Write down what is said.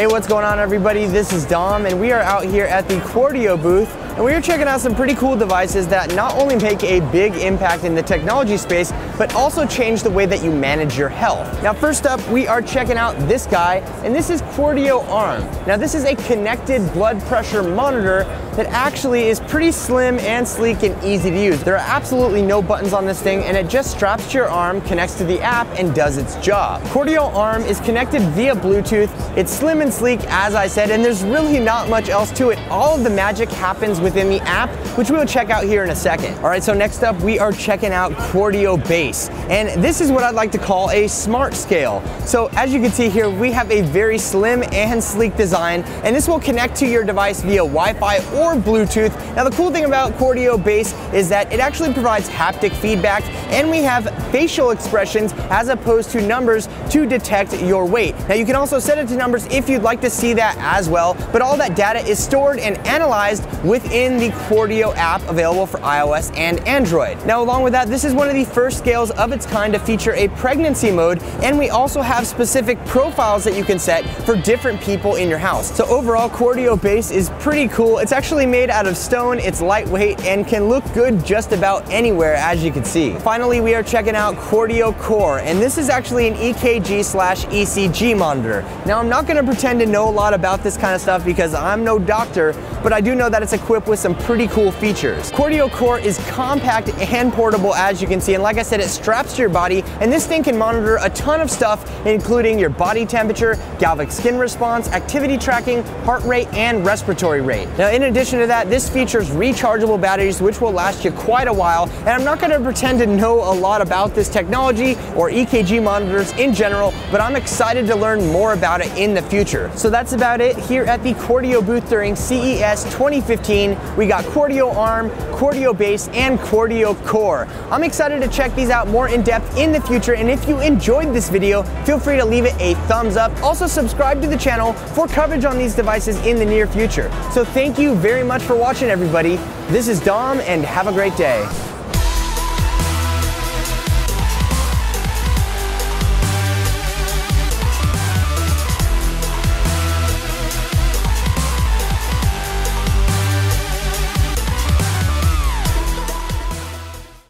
Hey, what's going on everybody? This is Dom and we are out here at the Quardio booth and we are checking out some pretty cool devices that not only make a big impact in the technology space, but also change the way that you manage your health. Now first up, we are checking out this guy and this is QardioArm. Now this is a connected blood pressure monitor that actually is pretty slim and sleek and easy to use. There are absolutely no buttons on this thing and it just straps to your arm, connects to the app and does its job. QardioArm is connected via Bluetooth. It's slim and sleek as I said and there's really not much else to it. All of the magic happens within the app, which we'll check out here in a second. All right, so next up we are checking out QardioBase and this is what I'd like to call a smart scale. So as you can see here, we have a very slim and sleek design and this will connect to your device via Wi-Fi or Bluetooth. Now the cool thing about QardioBase is that it actually provides haptic feedback and we have facial expressions as opposed to numbers to detect your weight. Now you can also set it to numbers if you'd like to see that as well, but all that data is stored and analyzed within the Quardio app available for iOS and Android. Now along with that, this is one of the first scales of its kind to feature a pregnancy mode, and we also have specific profiles that you can set for different people in your house. So overall, QardioBase is pretty cool. It's actually made out of stone, it's lightweight, and can look good just about anywhere as you can see. Finally, we are checking out QardioCore, and this is actually an EKG/ECG monitor. Now I'm not going to pretend to know a lot about this kind of stuff because I'm no doctor, but I do know that it's equipped with some pretty cool features. QardioCore is compact and portable as you can see, and like I said, it straps to your body and this thing can monitor a ton of stuff including your body temperature, galvanic skin response, activity tracking, heart rate, and respiratory rate. Now in addition to that, this features rechargeable batteries which will last you quite a while, and I'm not going to pretend to know a lot about this technology or EKG monitors in general, but I'm excited to learn more about it in the future. So that's about it here at the Quardio booth during CES 2015. We got QardioArm, QardioBase, and QardioCore. I'm excited to check these out more in depth in the future, and if you enjoyed this video, feel free to leave it a thumbs up. Also subscribe to the channel for coverage on these devices in the near future. So thank you very much for watching everybody. This is Dom and have a great day.